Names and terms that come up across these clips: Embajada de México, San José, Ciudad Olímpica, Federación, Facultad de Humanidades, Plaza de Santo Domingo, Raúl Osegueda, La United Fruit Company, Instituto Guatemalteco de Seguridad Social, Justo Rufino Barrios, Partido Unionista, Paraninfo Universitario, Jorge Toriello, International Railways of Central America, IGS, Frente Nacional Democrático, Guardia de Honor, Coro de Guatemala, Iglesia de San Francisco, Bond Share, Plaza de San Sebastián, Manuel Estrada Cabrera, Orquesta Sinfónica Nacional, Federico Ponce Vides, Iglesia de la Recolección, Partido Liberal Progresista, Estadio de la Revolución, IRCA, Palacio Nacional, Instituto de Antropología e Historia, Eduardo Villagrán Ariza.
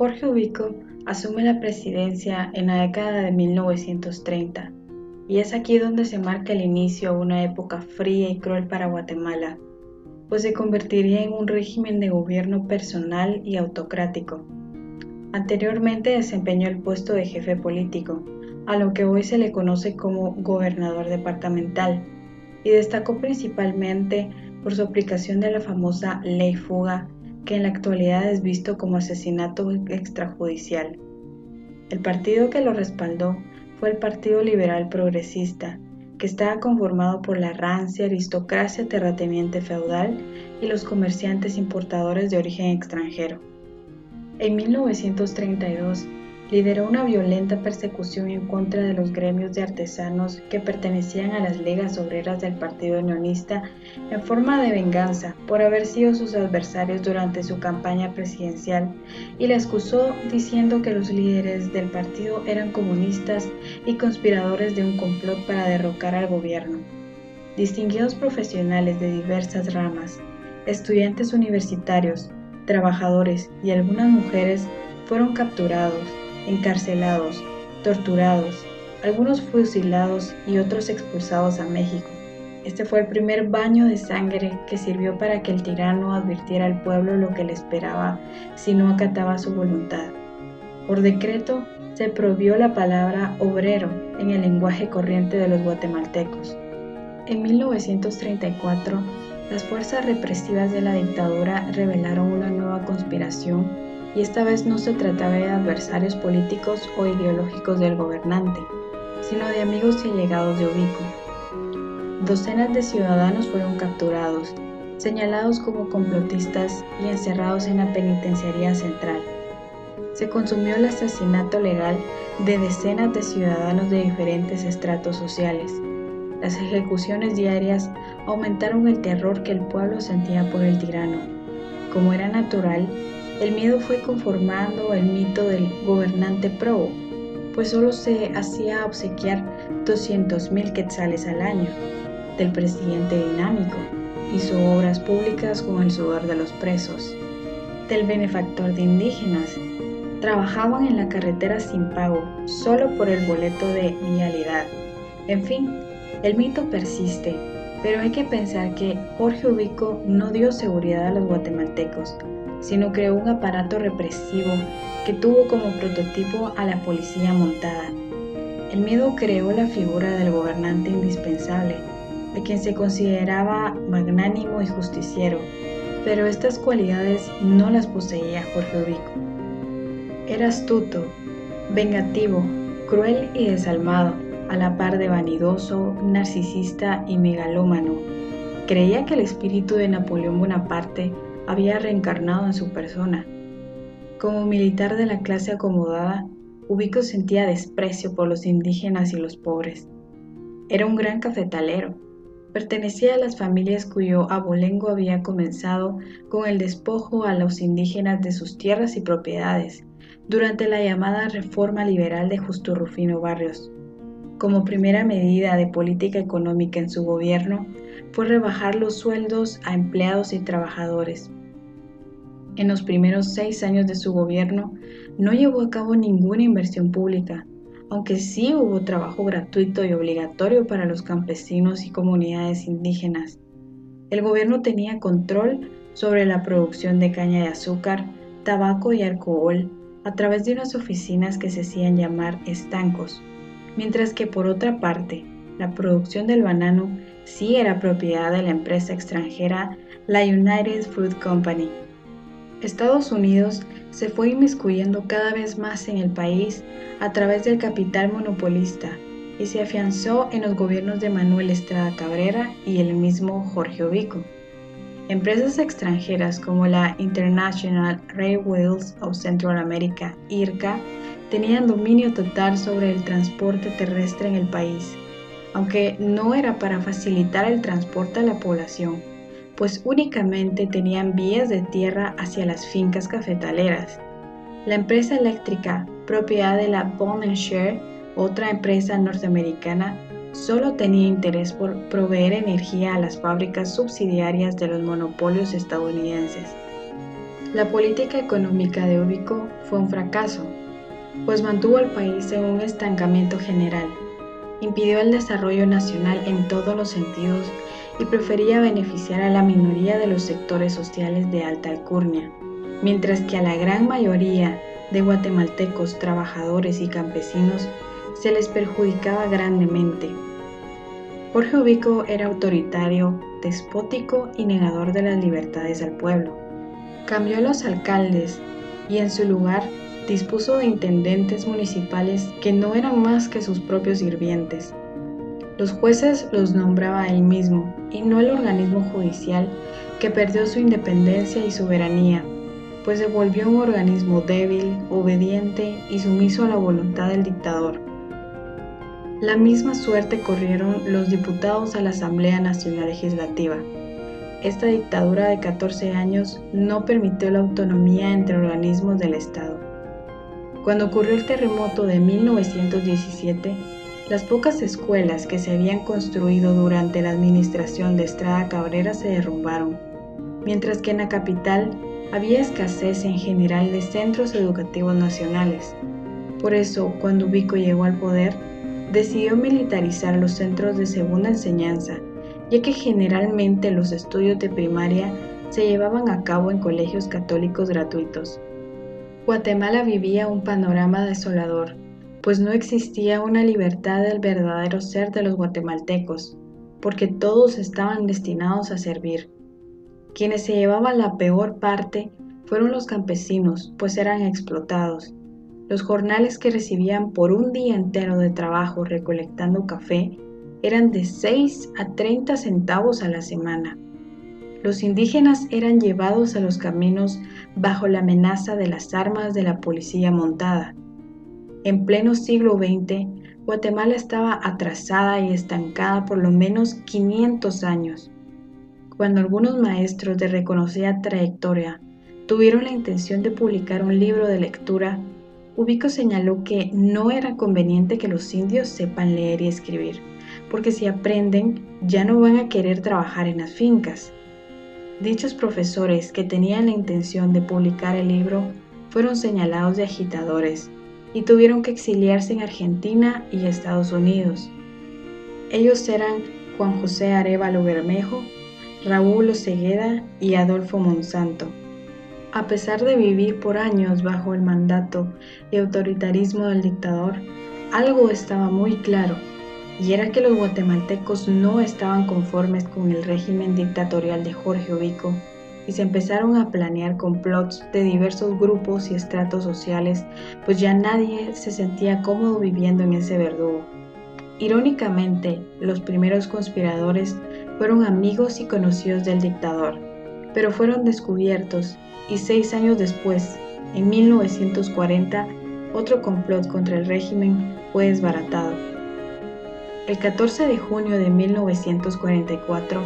Jorge Ubico asume la presidencia en la década de 1930 y es aquí donde se marca el inicio de una época fría y cruel para Guatemala, pues se convertiría en un régimen de gobierno personal y autocrático. Anteriormente desempeñó el puesto de jefe político, a lo que hoy se le conoce como gobernador departamental, y destacó principalmente por su aplicación de la famosa Ley Fuga, que en la actualidad es visto como asesinato extrajudicial. El partido que lo respaldó fue el Partido Liberal Progresista, que estaba conformado por la rancia aristocracia terrateniente feudal y los comerciantes importadores de origen extranjero. En 1932, lideró una violenta persecución en contra de los gremios de artesanos que pertenecían a las ligas obreras del Partido Unionista en forma de venganza por haber sido sus adversarios durante su campaña presidencial, y la excusó diciendo que los líderes del partido eran comunistas y conspiradores de un complot para derrocar al gobierno. Distinguidos profesionales de diversas ramas, estudiantes universitarios, trabajadores y algunas mujeres fueron capturados, encarcelados, torturados, algunos fusilados y otros expulsados a México. Este fue el primer baño de sangre que sirvió para que el tirano advirtiera al pueblo lo que le esperaba si no acataba su voluntad. Por decreto, se prohibió la palabra obrero en el lenguaje corriente de los guatemaltecos. En 1934, las fuerzas represivas de la dictadura revelaron una nueva conspiración, y esta vez no se trataba de adversarios políticos o ideológicos del gobernante, sino de amigos y allegados de Ubico. Docenas de ciudadanos fueron capturados, señalados como complotistas y encerrados en la penitenciaría central. Se consumió el asesinato legal de decenas de ciudadanos de diferentes estratos sociales. Las ejecuciones diarias aumentaron el terror que el pueblo sentía por el tirano. Como era natural, el miedo fue conformando el mito del gobernante probo, pues solo se hacía obsequiar 200.000 quetzales al año del presidente dinámico. Hizo obras públicas con el sudor de los presos, del benefactor de indígenas. Trabajaban en la carretera sin pago, solo por el boleto de vialidad. En fin, el mito persiste, pero hay que pensar que Jorge Ubico no dio seguridad a los guatemaltecos, sino creó un aparato represivo que tuvo como prototipo a la policía montada. El miedo creó la figura del gobernante indispensable, de quien se consideraba magnánimo y justiciero, pero estas cualidades no las poseía Jorge Ubico. Era astuto, vengativo, cruel y desalmado, a la par de vanidoso, narcisista y megalómano. Creía que el espíritu de Napoleón Bonaparte había reencarnado en su persona. Como militar de la clase acomodada, Ubico sentía desprecio por los indígenas y los pobres. Era un gran cafetalero. Pertenecía a las familias cuyo abolengo había comenzado con el despojo a los indígenas de sus tierras y propiedades durante la llamada Reforma Liberal de Justo Rufino Barrios. Como primera medida de política económica en su gobierno, fue rebajar los sueldos a empleados y trabajadores. En los primeros 6 años de su gobierno no llevó a cabo ninguna inversión pública, aunque sí hubo trabajo gratuito y obligatorio para los campesinos y comunidades indígenas. El gobierno tenía control sobre la producción de caña de azúcar, tabaco y alcohol a través de unas oficinas que se hacían llamar estancos, mientras que por otra parte, la producción del banano sí era propiedad de la empresa extranjera La United Fruit Company. Estados Unidos se fue inmiscuyendo cada vez más en el país a través del capital monopolista y se afianzó en los gobiernos de Manuel Estrada Cabrera y el mismo Jorge Ubico. Empresas extranjeras como la International Railways of Central America, IRCA, tenían dominio total sobre el transporte terrestre en el país, aunque no era para facilitar el transporte a la población, pues únicamente tenían vías de tierra hacia las fincas cafetaleras. La empresa eléctrica, propiedad de la Bond Share, otra empresa norteamericana, solo tenía interés por proveer energía a las fábricas subsidiarias de los monopolios estadounidenses. La política económica de Ubico fue un fracaso, pues mantuvo al país en un estancamiento general, impidió el desarrollo nacional en todos los sentidos y prefería beneficiar a la minoría de los sectores sociales de alta alcurnia, mientras que a la gran mayoría de guatemaltecos, trabajadores y campesinos se les perjudicaba grandemente. Jorge Ubico era autoritario, despótico y negador de las libertades al pueblo. Cambió a los alcaldes y en su lugar dispuso de intendentes municipales que no eran más que sus propios sirvientes. Los jueces los nombraba él mismo y no el organismo judicial, que perdió su independencia y soberanía, pues se volvió un organismo débil, obediente y sumiso a la voluntad del dictador. La misma suerte corrieron los diputados a la Asamblea Nacional Legislativa. Esta dictadura de 14 años no permitió la autonomía entre organismos del Estado. Cuando ocurrió el terremoto de 1917, las pocas escuelas que se habían construido durante la administración de Estrada Cabrera se derrumbaron, mientras que en la capital había escasez en general de centros educativos nacionales. Por eso, cuando Ubico llegó al poder, decidió militarizar los centros de segunda enseñanza, ya que generalmente los estudios de primaria se llevaban a cabo en colegios católicos gratuitos. Guatemala vivía un panorama desolador, pues no existía una libertad del verdadero ser de los guatemaltecos, porque todos estaban destinados a servir. Quienes se llevaban la peor parte fueron los campesinos, pues eran explotados. Los jornales que recibían por un día entero de trabajo recolectando café eran de 6 a 30 centavos a la semana. Los indígenas eran llevados a los caminos bajo la amenaza de las armas de la policía montada. En pleno siglo XX, Guatemala estaba atrasada y estancada por lo menos 500 años. Cuando algunos maestros de reconocida trayectoria tuvieron la intención de publicar un libro de lectura, Ubico señaló que no era conveniente que los indios sepan leer y escribir, porque si aprenden ya no van a querer trabajar en las fincas. Dichos profesores que tenían la intención de publicar el libro fueron señalados de agitadores y tuvieron que exiliarse en Argentina y Estados Unidos. Ellos eran Juan José Arevalo Bermejo, Raúl Osegueda y Adolfo Monsanto. A pesar de vivir por años bajo el mandato y autoritarismo del dictador, algo estaba muy claro, y era que los guatemaltecos no estaban conformes con el régimen dictatorial de Jorge Ubico y se empezaron a planear complots de diversos grupos y estratos sociales, pues ya nadie se sentía cómodo viviendo en ese verdugo. Irónicamente, los primeros conspiradores fueron amigos y conocidos del dictador, pero fueron descubiertos y 6 años después, en 1940, otro complot contra el régimen fue desbaratado. El 14 de junio de 1944,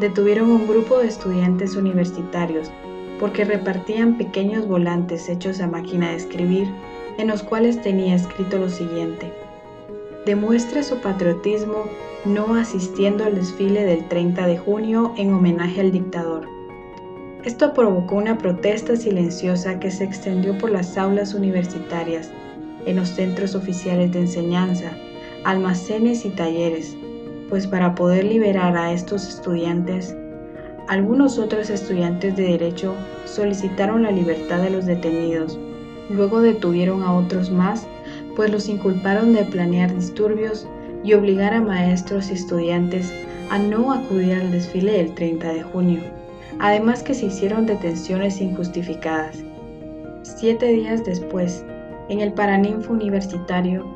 detuvieron un grupo de estudiantes universitarios porque repartían pequeños volantes hechos a máquina de escribir, en los cuales tenía escrito lo siguiente: demuestre su patriotismo no asistiendo al desfile del 30 de junio en homenaje al dictador. Esto provocó una protesta silenciosa que se extendió por las aulas universitarias, en los centros oficiales de enseñanza, almacenes y talleres, pues para poder liberar a estos estudiantes, algunos otros estudiantes de derecho solicitaron la libertad de los detenidos. Luego detuvieron a otros más, pues los inculparon de planear disturbios y obligar a maestros y estudiantes a no acudir al desfile del 30 de junio, además que se hicieron detenciones injustificadas. 7 días después, en el Paraninfo Universitario,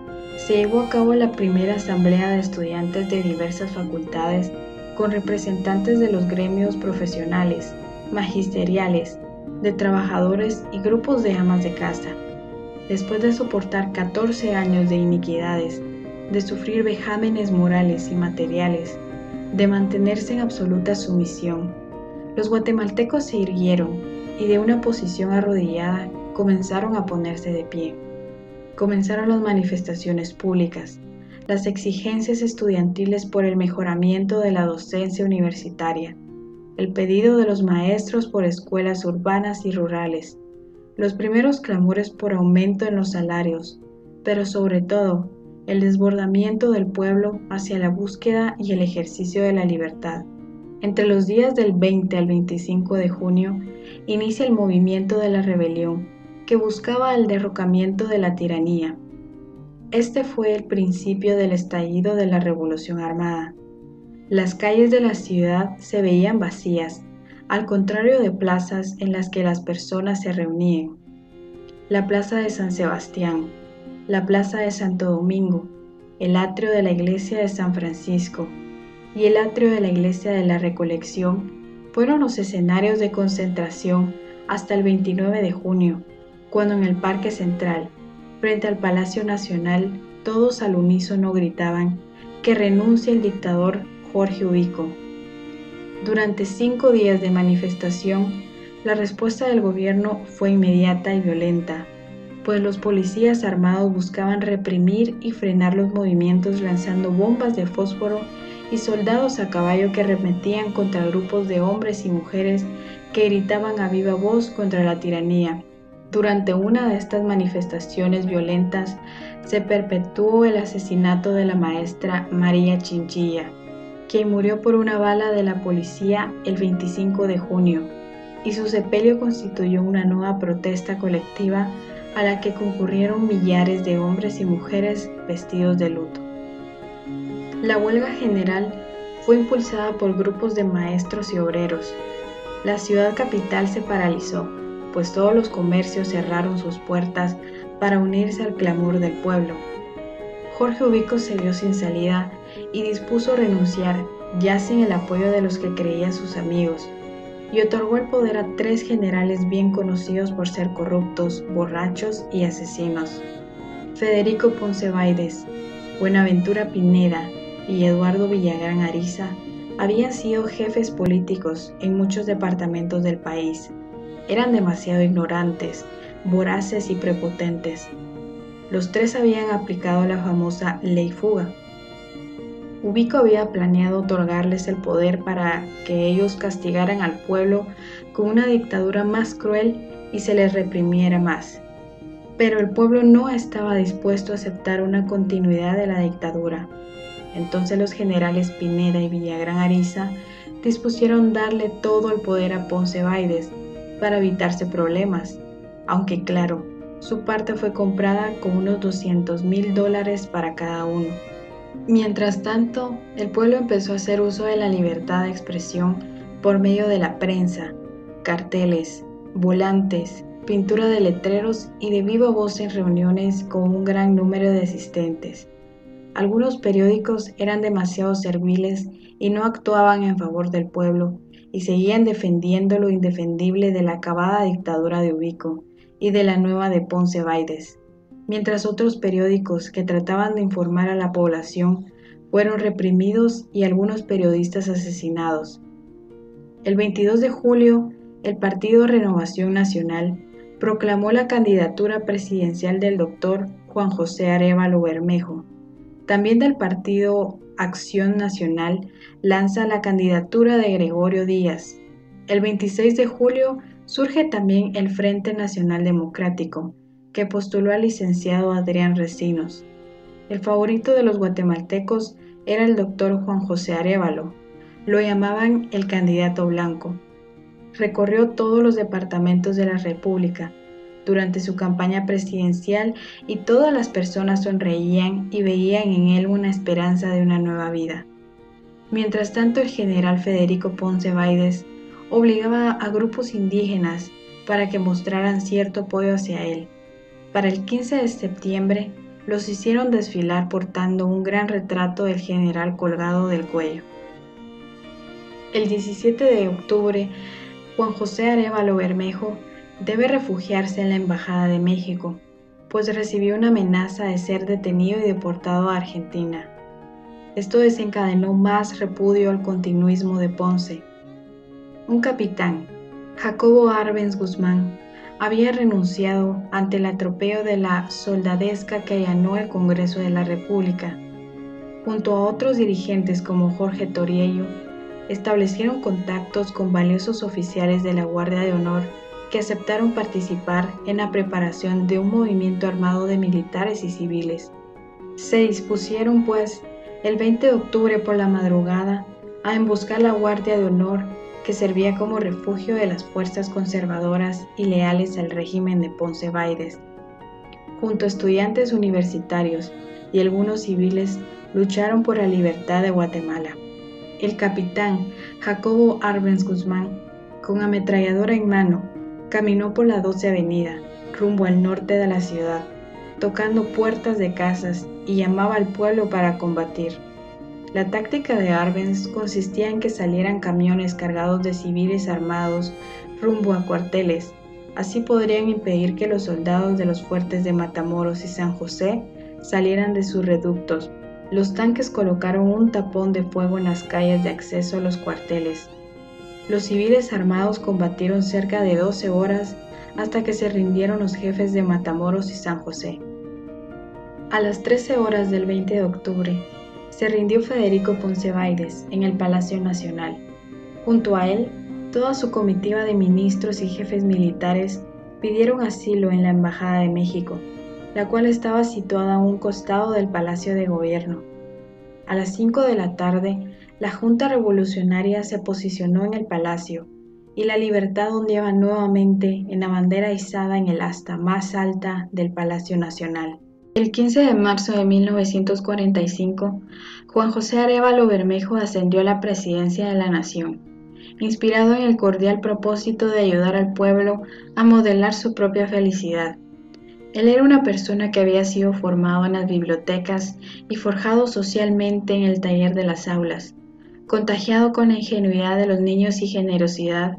se llevó a cabo la primera asamblea de estudiantes de diversas facultades con representantes de los gremios profesionales, magisteriales, de trabajadores y grupos de amas de casa. Después de soportar 14 años de iniquidades, de sufrir vejámenes morales y materiales, de mantenerse en absoluta sumisión, los guatemaltecos se irguieron y de una posición arrodillada comenzaron a ponerse de pie. Comenzaron las manifestaciones públicas, las exigencias estudiantiles por el mejoramiento de la docencia universitaria, el pedido de los maestros por escuelas urbanas y rurales, los primeros clamores por aumento en los salarios, pero sobre todo, el desbordamiento del pueblo hacia la búsqueda y el ejercicio de la libertad. Entre los días del 20 al 25 de junio, inicia el movimiento de la rebelión, que buscaba el derrocamiento de la tiranía. Este fue el principio del estallido de la Revolución Armada. Las calles de la ciudad se veían vacías, al contrario de plazas en las que las personas se reunían. La Plaza de San Sebastián, la Plaza de Santo Domingo, el atrio de la Iglesia de San Francisco y el atrio de la Iglesia de la Recolección fueron los escenarios de concentración hasta el 29 de junio, cuando en el Parque Central, frente al Palacio Nacional, todos al unísono gritaban que renuncie el dictador Jorge Ubico. Durante 5 días de manifestación, la respuesta del gobierno fue inmediata y violenta, pues los policías armados buscaban reprimir y frenar los movimientos lanzando bombas de fósforo y soldados a caballo que arremetían contra grupos de hombres y mujeres que gritaban a viva voz contra la tiranía. Durante una de estas manifestaciones violentas, se perpetuó el asesinato de la maestra María Chinchilla, quien murió por una bala de la policía el 25 de junio, y su sepelio constituyó una nueva protesta colectiva a la que concurrieron millares de hombres y mujeres vestidos de luto. La huelga general fue impulsada por grupos de maestros y obreros. La ciudad capital se paralizó, pues todos los comercios cerraron sus puertas para unirse al clamor del pueblo. Jorge Ubico se vio sin salida y dispuso renunciar, ya sin el apoyo de los que creían sus amigos, y otorgó el poder a 3 generales bien conocidos por ser corruptos, borrachos y asesinos: Federico Ponce Vides, Buenaventura Pineda y Eduardo Villagrán Ariza. Habían sido jefes políticos en muchos departamentos del país. Eran demasiado ignorantes, voraces y prepotentes. Los 3 habían aplicado la famosa Ley Fuga. Ubico había planeado otorgarles el poder para que ellos castigaran al pueblo con una dictadura más cruel y se les reprimiera más. Pero el pueblo no estaba dispuesto a aceptar una continuidad de la dictadura. Entonces los generales Pineda y Villagrán Ariza dispusieron darle todo el poder a Ponce Vides para evitarse problemas, aunque claro, su parte fue comprada con unos $200,000 para cada uno. Mientras tanto, el pueblo empezó a hacer uso de la libertad de expresión por medio de la prensa, carteles, volantes, pintura de letreros y de viva voz en reuniones con un gran número de asistentes. Algunos periódicos eran demasiado serviles y no actuaban en favor del pueblo y seguían defendiendo lo indefendible de la acabada dictadura de Ubico y de la nueva de Ponce Vides, mientras otros periódicos que trataban de informar a la población fueron reprimidos y algunos periodistas asesinados. El 22 de julio, el Partido Renovación Nacional proclamó la candidatura presidencial del doctor Juan José Arevalo Bermejo. También del Partido Acción Nacional lanza la candidatura de Gregorio Díaz. El 26 de julio surge también el Frente Nacional Democrático, que postuló al licenciado Adrián Resinos. El favorito de los guatemaltecos era el doctor Juan José Arevalo. Lo llamaban el candidato blanco. Recorrió todos los departamentos de la República durante su campaña presidencial y todas las personas sonreían y veían en él una esperanza de una nueva vida. Mientras tanto, el general Federico Ponce Vides obligaba a grupos indígenas para que mostraran cierto apoyo hacia él. Para el 15 de septiembre, los hicieron desfilar portando un gran retrato del general colgado del cuello. El 17 de octubre, Juan José Arevalo Bermejo debe refugiarse en la Embajada de México, pues recibió una amenaza de ser detenido y deportado a Argentina. Esto desencadenó más repudio al continuismo de Ponce. Un capitán, Jacobo Arbenz Guzmán, había renunciado ante el atropello de la soldadesca que allanó el Congreso de la República. Junto a otros dirigentes como Jorge Toriello, establecieron contactos con valiosos oficiales de la Guardia de Honor que aceptaron participar en la preparación de un movimiento armado de militares y civiles. Se dispusieron, pues, el 20 de octubre por la madrugada a emboscar la Guardia de Honor que servía como refugio de las fuerzas conservadoras y leales al régimen de Ponce Vides. Junto a estudiantes universitarios y algunos civiles lucharon por la libertad de Guatemala. El capitán Jacobo Arbenz Guzmán, con ametralladora en mano, caminó por la 12 Avenida, rumbo al norte de la ciudad, tocando puertas de casas y llamaba al pueblo para combatir. La táctica de Arbenz consistía en que salieran camiones cargados de civiles armados rumbo a cuarteles. Así podrían impedir que los soldados de los fuertes de Matamoros y San José salieran de sus reductos. Los tanques colocaron un tapón de fuego en las calles de acceso a los cuarteles. Los civiles armados combatieron cerca de 12 horas hasta que se rindieron los jefes de Matamoros y San José. A las 13 horas del 20 de octubre, se rindió Federico Ponce Vides en el Palacio Nacional. Junto a él, toda su comitiva de ministros y jefes militares pidieron asilo en la Embajada de México, la cual estaba situada a un costado del Palacio de Gobierno. A las 5 de la tarde, la Junta Revolucionaria se posicionó en el Palacio y la libertad ondeaba nuevamente en la bandera izada en el asta más alta del Palacio Nacional. El 15 de marzo de 1945, Juan José Arevalo Bermejo ascendió a la presidencia de la Nación, inspirado en el cordial propósito de ayudar al pueblo a modelar su propia felicidad. Él era una persona que había sido formado en las bibliotecas y forjado socialmente en el taller de las aulas. Contagiado con la ingenuidad de los niños y generosidad,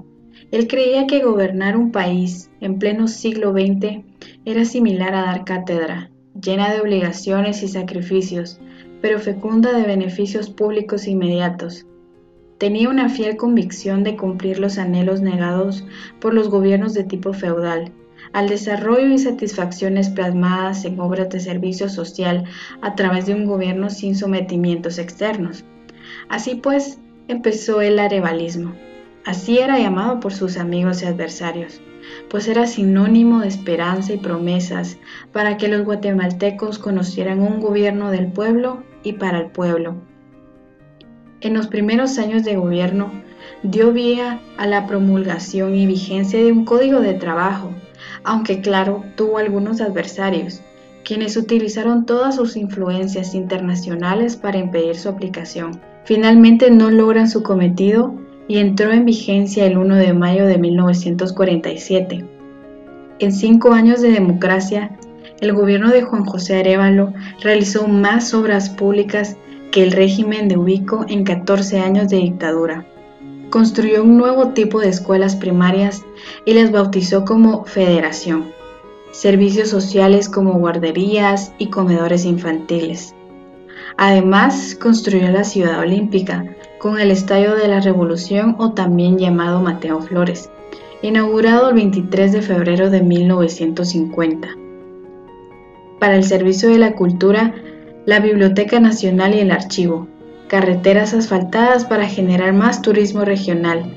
él creía que gobernar un país en pleno siglo XX era similar a dar cátedra, llena de obligaciones y sacrificios, pero fecunda de beneficios públicos inmediatos. Tenía una fiel convicción de cumplir los anhelos negados por los gobiernos de tipo feudal, al desarrollo y satisfacciones plasmadas en obras de servicio social a través de un gobierno sin sometimientos externos. Así pues, empezó el arevalismo. Así era llamado por sus amigos y adversarios, pues era sinónimo de esperanza y promesas para que los guatemaltecos conocieran un gobierno del pueblo y para el pueblo. En los primeros años de gobierno, dio vía a la promulgación y vigencia de un código de trabajo, aunque claro, tuvo algunos adversarios, quienes utilizaron todas sus influencias internacionales para impedir su aplicación. Finalmente no logran su cometido y entró en vigencia el 1 de mayo de 1947. En 5 años de democracia, el gobierno de Juan José Arevalo realizó más obras públicas que el régimen de Ubico en 14 años de dictadura. Construyó un nuevo tipo de escuelas primarias y las bautizó como Federación, servicios sociales como guarderías y comedores infantiles. Además, construyó la Ciudad Olímpica, con el Estadio de la Revolución o también llamado Mateo Flores, inaugurado el 23 de febrero de 1950. Para el servicio de la cultura, la Biblioteca Nacional y el Archivo, carreteras asfaltadas para generar más turismo regional,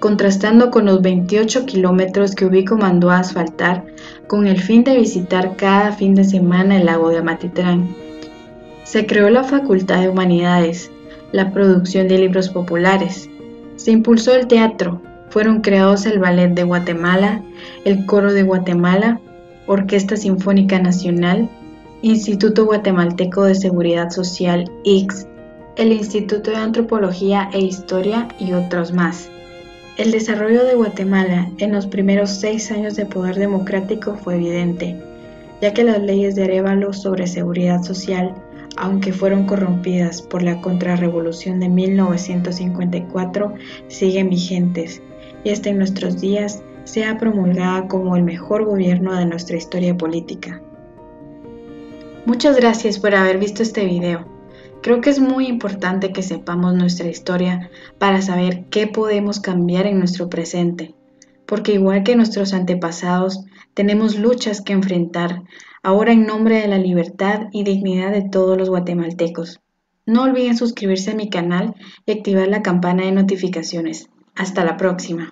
contrastando con los 28 kilómetros que Ubico mandó a asfaltar con el fin de visitar cada fin de semana el lago de Amatitlán. Se creó la Facultad de Humanidades, la producción de libros populares, se impulsó el teatro, fueron creados el Ballet de Guatemala, el Coro de Guatemala, Orquesta Sinfónica Nacional, Instituto Guatemalteco de Seguridad Social, IGS, el Instituto de Antropología e Historia y otros más. El desarrollo de Guatemala en los primeros 6 años de poder democrático fue evidente, ya que las leyes de Arevalo sobre seguridad social, aunque fueron corrompidas por la contrarrevolución de 1954, siguen vigentes y hasta en nuestros días se ha promulgado como el mejor gobierno de nuestra historia política. Muchas gracias por haber visto este video. Creo que es muy importante que sepamos nuestra historia para saber qué podemos cambiar en nuestro presente, porque igual que nuestros antepasados, tenemos luchas que enfrentar ahora en nombre de la libertad y dignidad de todos los guatemaltecos. No olviden suscribirse a mi canal y activar la campana de notificaciones. Hasta la próxima.